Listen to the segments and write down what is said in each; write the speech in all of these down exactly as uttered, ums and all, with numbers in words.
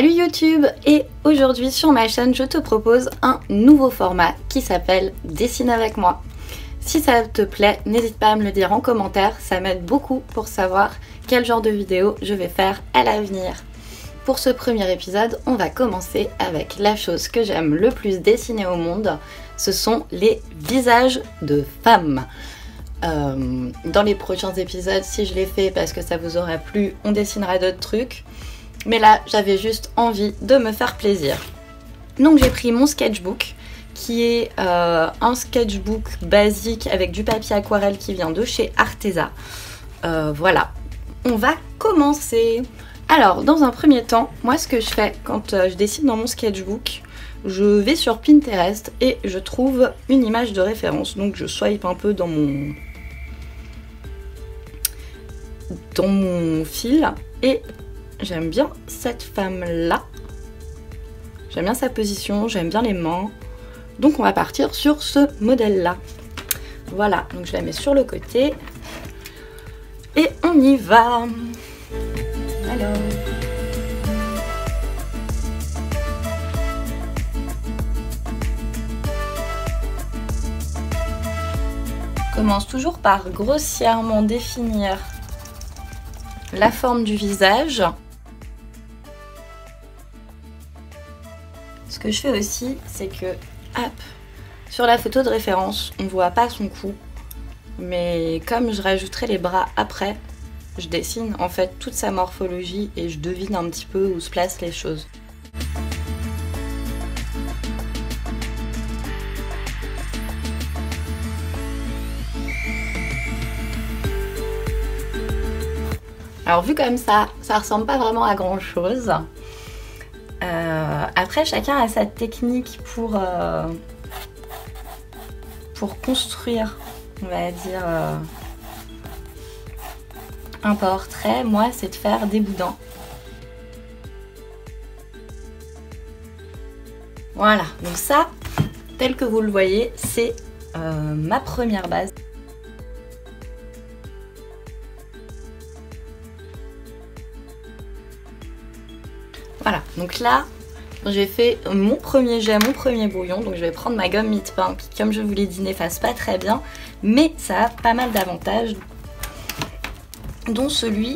Salut YouTube! Et aujourd'hui sur ma chaîne, je te propose un nouveau format qui s'appelle Dessine avec moi. Si ça te plaît, n'hésite pas à me le dire en commentaire, ça m'aide beaucoup pour savoir quel genre de vidéo je vais faire à l'avenir. Pour ce premier épisode, on va commencer avec la chose que j'aime le plus dessiner au monde, ce sont les visages de femmes. Euh, dans les prochains épisodes, si je les fais parce que ça vous aura plu, on dessinera d'autres trucs. Mais là, j'avais juste envie de me faire plaisir. Donc j'ai pris mon sketchbook, qui est euh, un sketchbook basique avec du papier aquarelle qui vient de chez Arteza. Euh, voilà, on va commencer. Alors, dans un premier temps, moi ce que je fais quand euh, je dessine dans mon sketchbook, je vais sur Pinterest et je trouve une image de référence. Donc je swipe un peu dans mon, dans mon fil et... j'aime bien cette femme-là, j'aime bien sa position, j'aime bien les mains. Donc on va partir sur ce modèle-là. Voilà, donc je la mets sur le côté et on y va. Alors. Commence toujours par grossièrement définir la forme du visage. Ce que je fais aussi, c'est que, hop, sur la photo de référence, on voit pas son cou, mais comme je rajouterai les bras après, je dessine en fait toute sa morphologie et je devine un petit peu où se placent les choses. Alors vu comme ça, ça ressemble pas vraiment à grand chose. Euh, après, chacun a sa technique pour, euh, pour construire, on va dire, euh, un portrait. Moi, c'est de faire des boudins. Voilà, donc ça, tel que vous le voyez, c'est euh, ma première base. Voilà, donc là, j'ai fait mon premier jet, mon premier brouillon. Donc je vais prendre ma gomme mie-de-pain qui, comme je vous l'ai dit, n'efface pas très bien. Mais ça a pas mal d'avantages, dont celui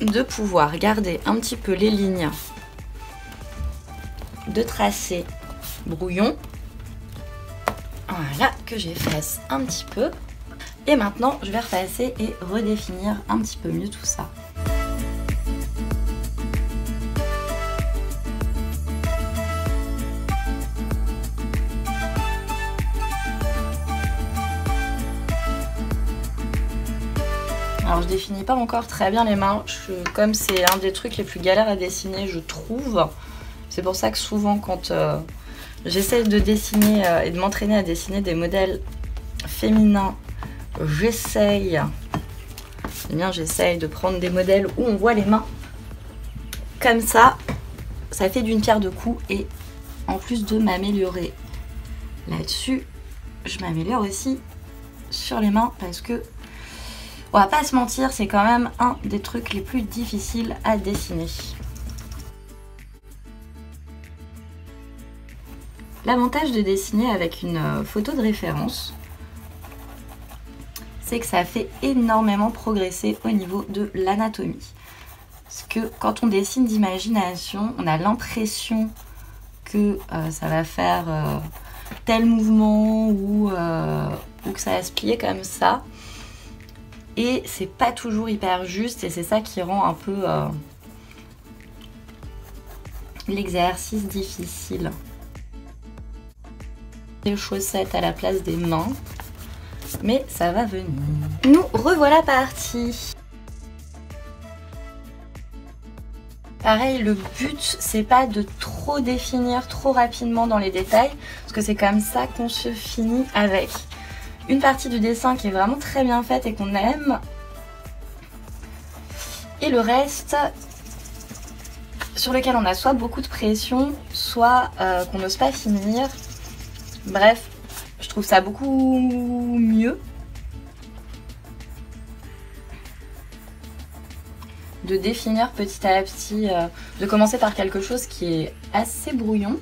de pouvoir garder un petit peu les lignes de tracé brouillon. Voilà, que j'efface un petit peu. Et maintenant, je vais repasser et redéfinir un petit peu mieux tout ça. Alors je définis pas encore très bien les mains, je, comme c'est un des trucs les plus galères à dessiner je trouve, c'est pour ça que souvent quand euh, j'essaie de dessiner euh, et de m'entraîner à dessiner des modèles féminins, j'essaye, eh bien j'essaye de prendre des modèles où on voit les mains, comme ça, ça fait d'une pierre deux coups et en plus de m'améliorer là-dessus, je m'améliore aussi sur les mains parce que on va pas se mentir, c'est quand même un des trucs les plus difficiles à dessiner. L'avantage de dessiner avec une photo de référence, c'est que ça fait énormément progresser au niveau de l'anatomie. Parce que quand on dessine d'imagination, on a l'impression que euh, ça va faire euh, tel mouvement ou, euh, ou que ça va se plier comme ça. Et c'est pas toujours hyper juste et c'est ça qui rend un peu euh, l'exercice difficile. Les chaussettes à la place des mains, mais ça va venir. Nous revoilà partis. Pareil, le but c'est pas de trop définir trop rapidement dans les détails, parce que c'est comme ça qu'on se finit avec une partie du dessin qui est vraiment très bien faite et qu'on aime. Et le reste, sur lequel on a soit beaucoup de pression, soit euh, qu'on n'ose pas finir. Bref, je trouve ça beaucoup mieux. de définir petit à petit, euh, de commencer par quelque chose qui est assez brouillon.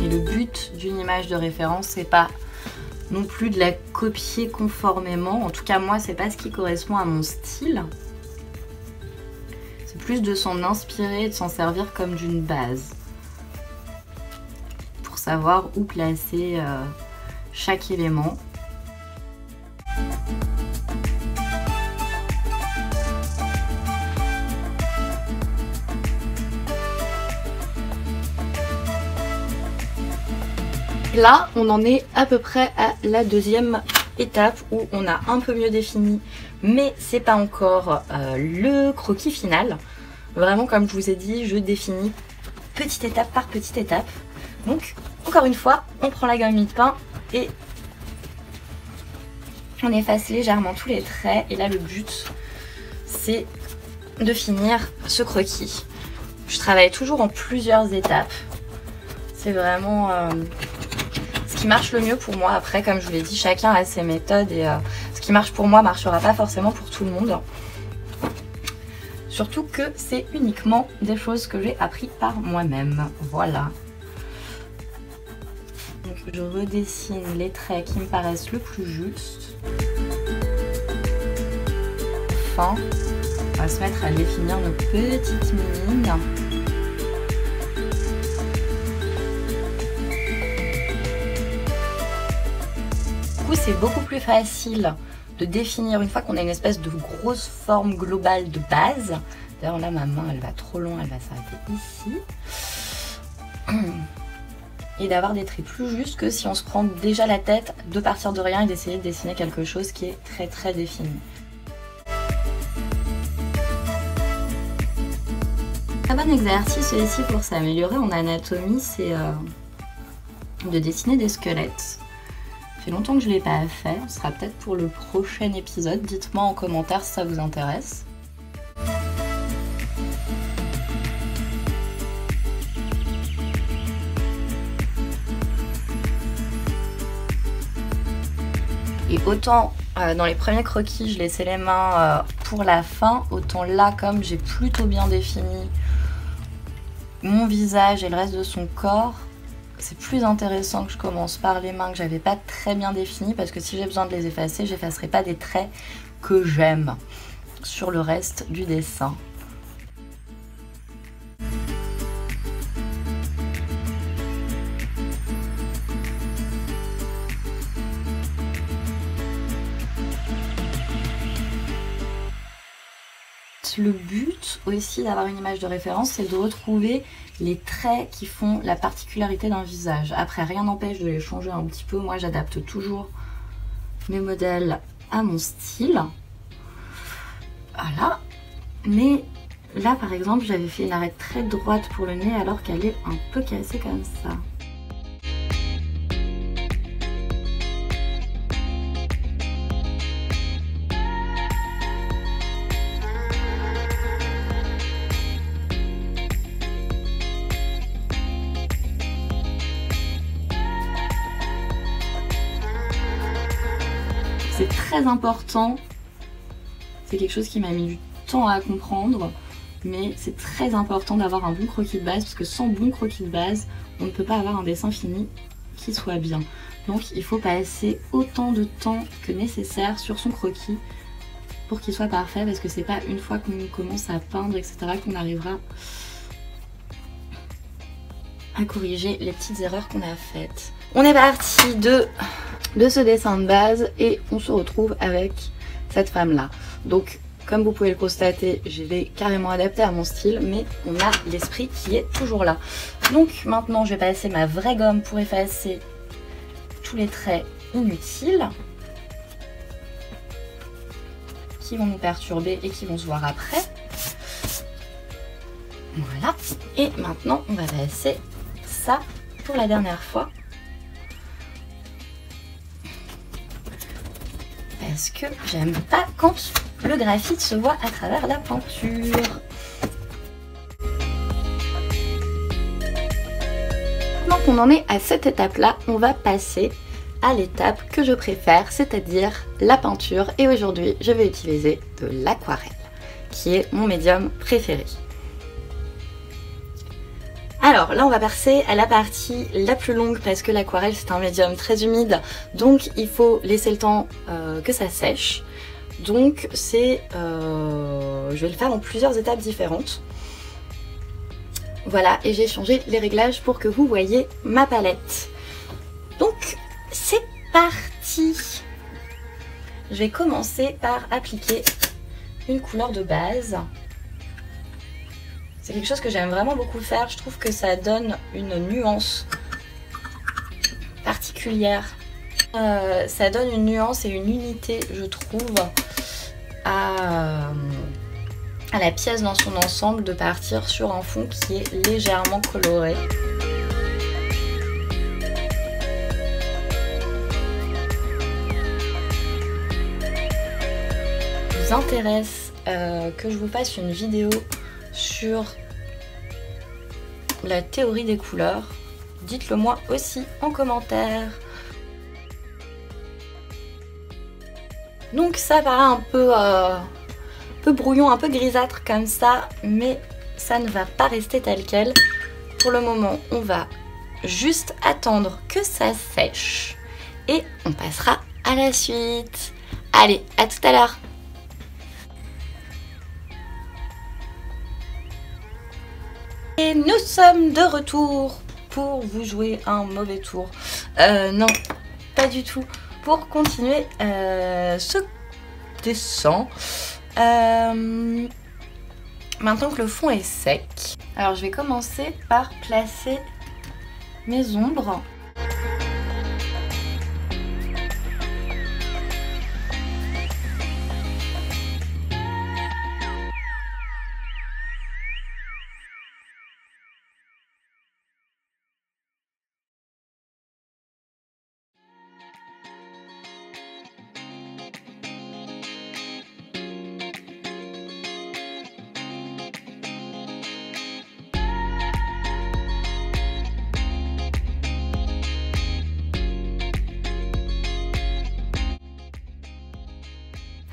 Et le but d'une image de référence, c'est pas non plus de la copier conformément, en tout cas moi c'est pas ce qui correspond à mon style. C'est plus de s'en inspirer et de s'en servir comme d'une base pour savoir où placer euh, chaque élément. Là, on en est à peu près à la deuxième étape où on a un peu mieux défini, mais c'est pas encore euh, le croquis final. Vraiment, comme je vous ai dit, je définis petite étape par petite étape. Donc, encore une fois, on prend la gomme de pain et on efface légèrement tous les traits. Et là, le but, c'est de finir ce croquis. Je travaille toujours en plusieurs étapes. C'est vraiment... Euh, qui marche le mieux pour moi. Après, comme je vous l'ai dit, chacun a ses méthodes et euh, ce qui marche pour moi marchera pas forcément pour tout le monde, surtout que c'est uniquement des choses que j'ai appris par moi-même. Voilà, donc je redessine les traits qui me paraissent le plus justes. Enfin, on va se mettre à définir nos petites lignes. C'est beaucoup plus facile de définir une fois qu'on a une espèce de grosse forme globale de base. D'ailleurs là ma main elle va trop loin, elle va s'arrêter ici. Et d'avoir des traits plus justes que si on se prend déjà la tête de partir de rien et d'essayer de dessiner quelque chose qui est très très défini. Un bon exercice ici pour s'améliorer en anatomie, c'est euh, de dessiner des squelettes. Ça fait longtemps que je ne l'ai pas fait, ce sera peut-être pour le prochain épisode. Dites-moi en commentaire si ça vous intéresse. Et autant euh, dans les premiers croquis je laissais les mains euh, pour la fin, autant là comme j'ai plutôt bien défini mon visage et le reste de son corps, c'est plus intéressant que je commence par les mains que j'avais pas très bien définies, parce que si j'ai besoin de les effacer, j'effacerai pas des traits que j'aime sur le reste du dessin. Le but aussi d'avoir une image de référence, c'est de retrouver les traits qui font la particularité d'un visage. Après, rien n'empêche de les changer un petit peu. Moi, j'adapte toujours mes modèles à mon style. Voilà. Mais là, par exemple, j'avais fait une arête très droite pour le nez alors qu'elle est un peu cassée comme ça. C'est très important, c'est quelque chose qui m'a mis du temps à comprendre, mais c'est très important d'avoir un bon croquis de base, parce que sans bon croquis de base, on ne peut pas avoir un dessin fini qui soit bien. Donc il faut passer autant de temps que nécessaire sur son croquis pour qu'il soit parfait, parce que c'est pas une fois qu'on commence à peindre, et cetera, qu'on arrivera à corriger les petites erreurs qu'on a faites. On est parti de... de ce dessin de base et on se retrouve avec cette femme là. Donc comme vous pouvez le constater, je l'ai carrément adapté à mon style, mais on a l'esprit qui est toujours là. Donc maintenant je vais passer ma vraie gomme pour effacer tous les traits inutiles qui vont nous perturber et qui vont se voir après. Voilà, et maintenant on va passer ça pour la dernière fois, parce que j'aime pas quand le graphite se voit à travers la peinture. Maintenant qu'on en est à cette étape-là, on va passer à l'étape que je préfère, c'est-à-dire la peinture. Et aujourd'hui, je vais utiliser de l'aquarelle, qui est mon médium préféré. Alors là on va passer à la partie la plus longue parce que l'aquarelle c'est un médium très humide, donc il faut laisser le temps euh, que ça sèche. Donc c'est, euh, je vais le faire en plusieurs étapes différentes. Voilà, et j'ai changé les réglages pour que vous voyez ma palette. Donc c'est parti. Je vais commencer par appliquer une couleur de base. C'est quelque chose que j'aime vraiment beaucoup faire, je trouve que ça donne une nuance particulière. Euh, ça donne une nuance et une unité, je trouve, à, à la pièce dans son ensemble, de partir sur un fond qui est légèrement coloré. Il vous intéresse euh, que je vous fasse une vidéo sur la théorie des couleurs, dites-le moi aussi en commentaire. Donc ça paraît un peu, euh, peu brouillon, un peu grisâtre comme ça, mais ça ne va pas rester tel quel. Pour le moment, on va juste attendre que ça sèche et on passera à la suite. Allez, à tout à l'heure! Et nous sommes de retour pour vous jouer un mauvais tour. Euh, non, pas du tout. Pour continuer euh, ce dessin, euh, maintenant que le fond est sec, alors je vais commencer par placer mes ombres.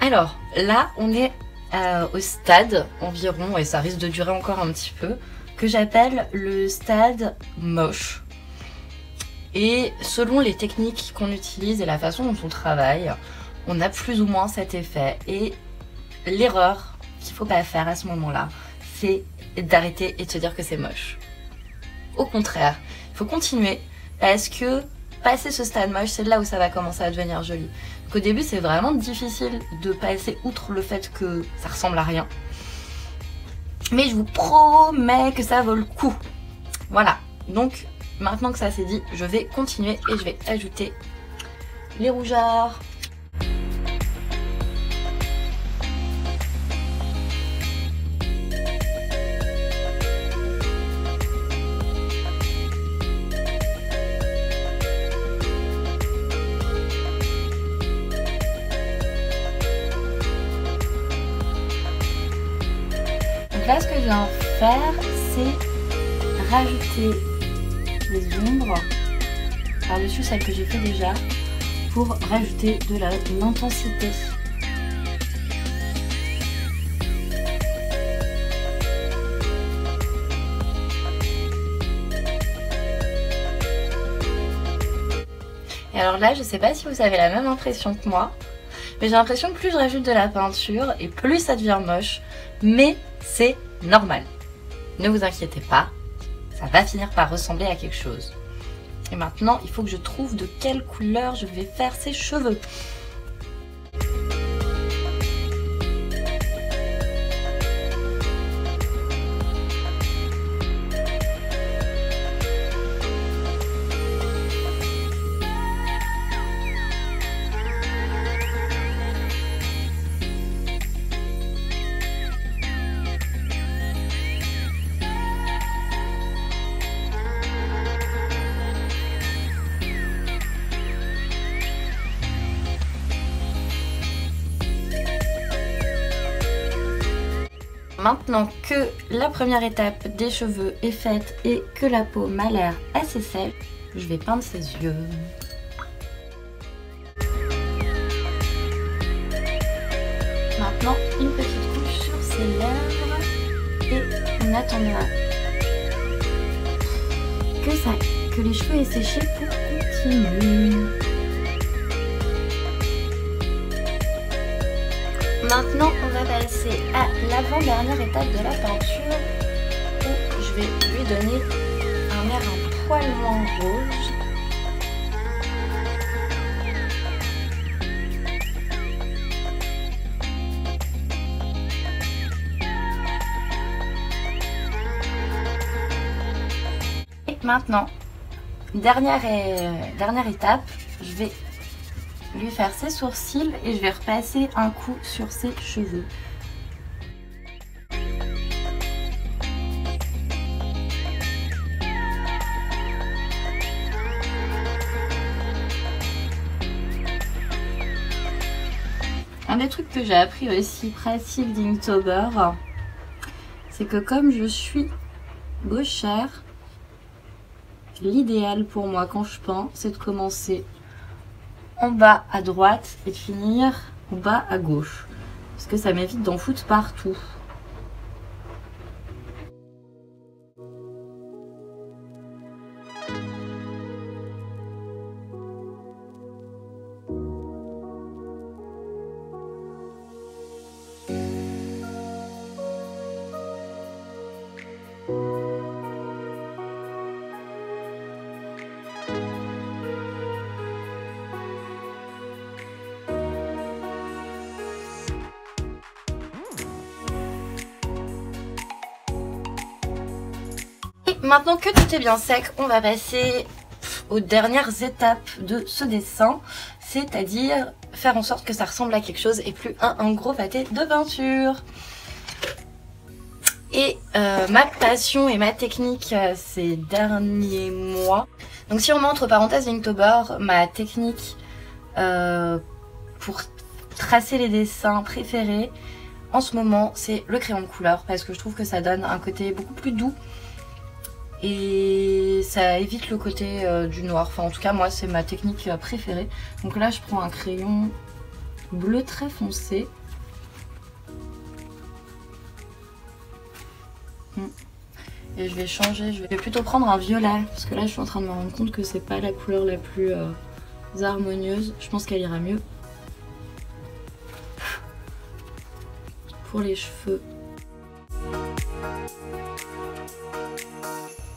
Alors là, on est euh, au stade environ, et ça risque de durer encore un petit peu, que j'appelle le stade moche. Et selon les techniques qu'on utilise et la façon dont on travaille, on a plus ou moins cet effet. Et l'erreur qu'il ne faut pas faire à ce moment-là, c'est d'arrêter et de se dire que c'est moche. Au contraire, il faut continuer parce que passer ce stade moche, c'est là où ça va commencer à devenir joli. Au début, c'est vraiment difficile de passer outre le fait que ça ressemble à rien. Mais je vous promets que ça vaut le coup. Voilà. Donc, maintenant que ça c'est dit, je vais continuer et je vais ajouter les rougeurs. Là, ce que je viens faire, c'est rajouter les ombres par-dessus celles que j'ai fait déjà pour rajouter de l'intensité. Et alors là, je sais pas si vous avez la même impression que moi, mais j'ai l'impression que plus je rajoute de la peinture et plus ça devient moche, mais c'est normal. Ne vous inquiétez pas, ça va finir par ressembler à quelque chose. Et maintenant, il faut que je trouve de quelle couleur je vais faire ses cheveux. Maintenant que la première étape des cheveux est faite et que la peau m'a l'air assez sèche, je vais peindre ses yeux. Maintenant, une petite couche sur ses lèvres et on attendra que ça, que les cheveux aient séché pour continuer. Maintenant, on va passer à l'avant-dernière étape de la peinture où je vais lui donner un air un poil moins rouge. Et maintenant, dernière, et, euh, dernière étape, je vais lui faire ses sourcils et je vais repasser un coup sur ses cheveux. Un des trucs que j'ai appris aussi pratique d'Inktober, c'est que comme je suis gauchère, l'idéal pour moi quand je peins, c'est de commencer en bas à droite et de finir en bas à gauche, parce que ça m'évite d'en foutre partout. Maintenant que tout est bien sec, on va passer aux dernières étapes de ce dessin, c'est-à-dire faire en sorte que ça ressemble à quelque chose et plus à un gros pâté de peinture. Et euh, ma passion et ma technique ces derniers mois, donc si on met entre parenthèses Inktober, ma technique euh, pour tracer les dessins préférés en ce moment, c'est le crayon de couleur, parce que je trouve que ça donne un côté beaucoup plus doux. Et ça évite le côté euh, du noir. Enfin, en tout cas, moi, c'est ma technique euh, préférée. Donc là, je prends un crayon bleu très foncé. Et je vais changer. Je vais plutôt prendre un violet. Parce que là, je suis en train de me rendre compte que c'est pas la couleur la plus euh, harmonieuse. Je pense qu'elle ira mieux. Pour les cheveux.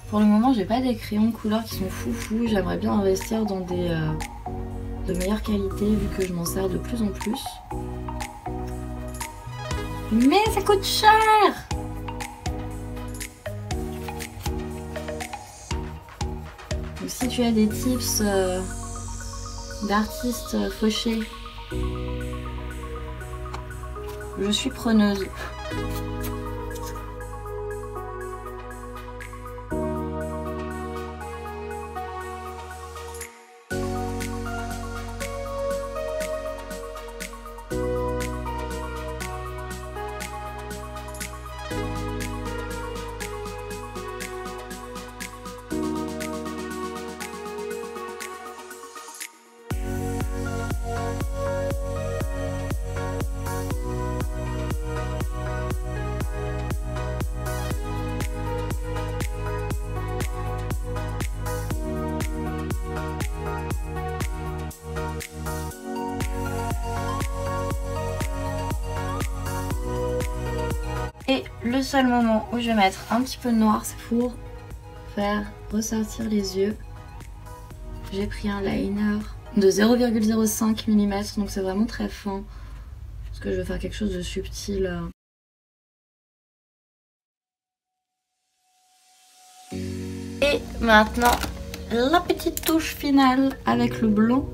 Pour le moment, j'ai pas des crayons de couleur qui sont foufou. J'aimerais bien investir dans des euh, de meilleure qualité vu que je m'en sers de plus en plus. Mais ça coûte cher! Donc, si tu as des tips euh, d'artistes euh, fauchés, je suis preneuse. Et le seul moment où je vais mettre un petit peu de noir, c'est pour faire ressortir les yeux. J'ai pris un liner de zéro virgule zéro cinq millimètres, donc c'est vraiment très fin. Parce que je veux faire quelque chose de subtil. Et maintenant, la petite touche finale avec le blanc.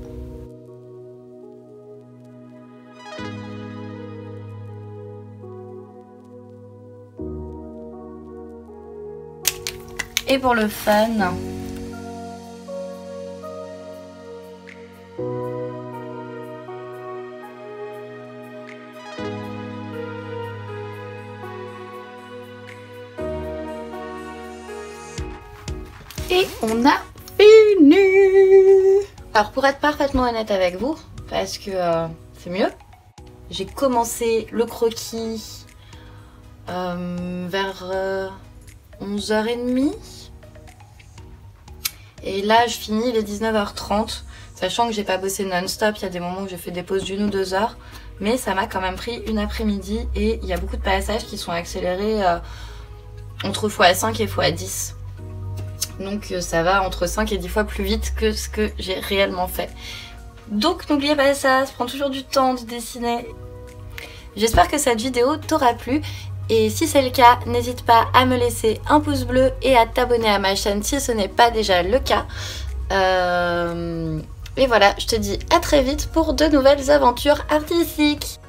Et pour le fun, Et on a fini. Alors pour être parfaitement honnête avec vous, parce que euh, c'est mieux, j'ai commencé le croquis euh, vers euh, onze heures trente. Et là je finis les dix-neuf heures trente, sachant que j'ai pas bossé non-stop, il y a des moments où j'ai fait des pauses d'une ou deux heures, mais ça m'a quand même pris une après-midi et il y a beaucoup de passages qui sont accélérés euh, entre fois cinq et fois dix. Donc ça va entre cinq et dix fois plus vite que ce que j'ai réellement fait. Donc n'oubliez pas ça, ça prend toujours du temps de dessiner. J'espère que cette vidéo t'aura plu. Et si c'est le cas, n'hésite pas à me laisser un pouce bleu et à t'abonner à ma chaîne si ce n'est pas déjà le cas. Euh... Et voilà, je te dis à très vite pour de nouvelles aventures artistiques.